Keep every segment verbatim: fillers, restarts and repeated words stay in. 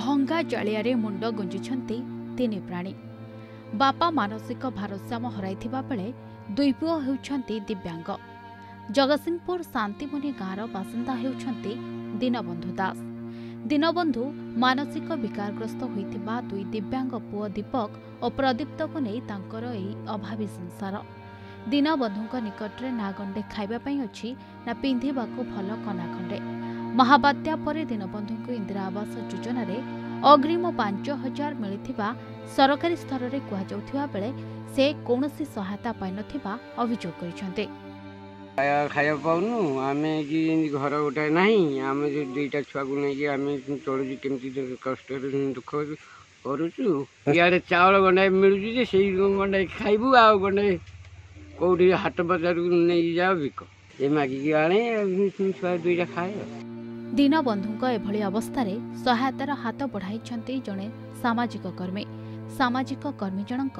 भंगा जालिया मुंड गुंजुंट तीन प्राणी। बापा मानसिक भारसाम्य हराइथिबा बेले दुई पुओ हेउछन्ती दिव्यांग। जगतसिंहपुर शांतिमुनि गाँवर बासिंदा हेउछन्ती दीनबंधु दास। दीनबंधु मानसिक विकारग्रस्त होइथिबा दुई दिव्यांग पुओ दीपक और प्रदीप्त को नहीं तांकर एही अभावी संसार। दीनबंधुक निकटरे ना गंडे खाइबा पई अछि ना पिंधिबाकू भल कनाखंडे। महाबात्या परे दीनबंधु को इंदिरा आवास योजना अग्रिम पांच हजार मिलिथिबा सरकारी स्तर में कहुवा बेले से कौन सी सहायता पाइन अभियोग कर खाया पाऊनु आम कि घर गोटे ना आम जो दुईटा छुआ को लेकिन चलू कमी कष्ट दुख कर चावल गंडाए मिलूँ से गंडाए खाइबू आ गंडे कौटी हाट बाजार को नहीं जाओ बिक ये मागिकी आने छुआ दुईटा खाए। दीनबंधुक एभली अवस्था रे सहायतार हाथ बढ़ाई जड़े सामाजिक कर्मी। सामाजिक कर्मी जनक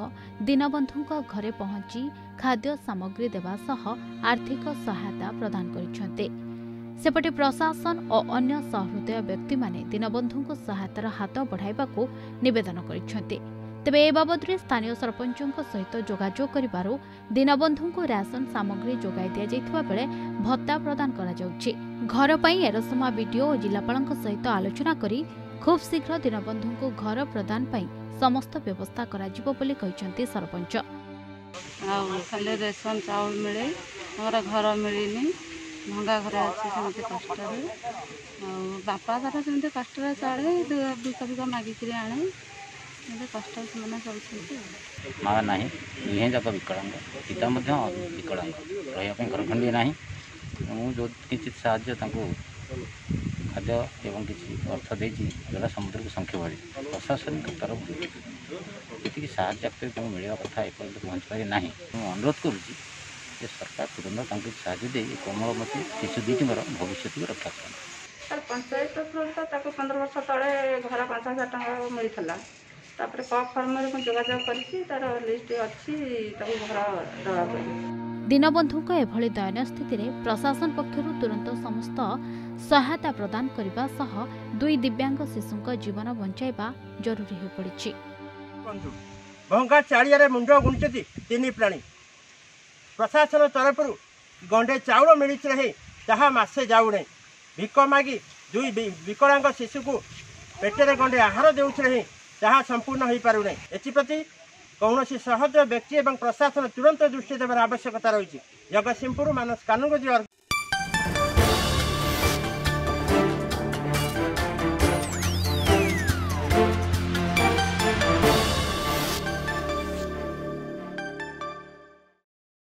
दीनबंधुक घरे पहुंची खाद्य सामग्री देवा सह आर्थिक सहायता प्रदान करछन्ते। सेपटे प्रशासन और अन्य सहृदय व्यक्ति माने दीनबंधुक सहायतार हाथ बढ़ाइबाकू निवेदन करछन्ते। तेबे ए बाबदरे स्थानीय सरपंचक सहित जोगाजोग करिबारु दीनबंधुक राशन सामग्री जोगाई दिया जाइतबा बेले भत्ता प्रदान करा जाउछि। घर पर एरसमा वीडियो और जिलापाल सहित आलोचना करी खूब शीघ्र दीनबंधु को घर प्रदान पर समस्त व्यवस्था कर सरपंच। खाली रेशन चावल मिले मोर घर मिलनी भंगा घर अच्छे कष्ट बापा घर से कष्ट चले बिका बिका मागिक आने कष्ट चलते। माँ ना दुहे जाक विकलांग पिता विकलांग रही घर खंडी ना जो किसी साज्य खाद्य एवं किसी अर्थ देटा समुद्र को संख्या भाई प्रशासनिक तरफ जी साहय मिलवा कथा एपर्त पहुँच पारे ना अनुरोध करुच्चे सरकार तुरंत साहय कोमलमती शिशु दुईटर भविष्य को रक्षा कर। पंचायत तरफ पंद्रह वर्ष तेजे घर पांच हजार टाँग मिलता तापर कप फर्म जोगाजोग कर लिस्ट अच्छी घर दवाप। दीनबंधुक एभली दयनीय स्थिति में प्रशासन पक्षर तुरंत समस्त सहायता प्रदान करने सह दुई दिव्यांग शिशुक जीवन बंचाइबा जरूरी हो पड़ी। भंगा चालिया मुंड गुंजुति तीन प्राणी। प्रशासन तरफ गंडे चाउल मिलती रही ताहा मासे जाऊना। भिक मागी दुई विकलांग शिशु को पेटर गंडे आहार देउछ रही ताहा संपूर्ण हो पारुना। एप्रति कौन सहज व्यक्ति एवं प्रशासन तुरंत दृष्टि देवर आवश्यकता रही। जगतसिंहपुर मानस कानूनगोजी।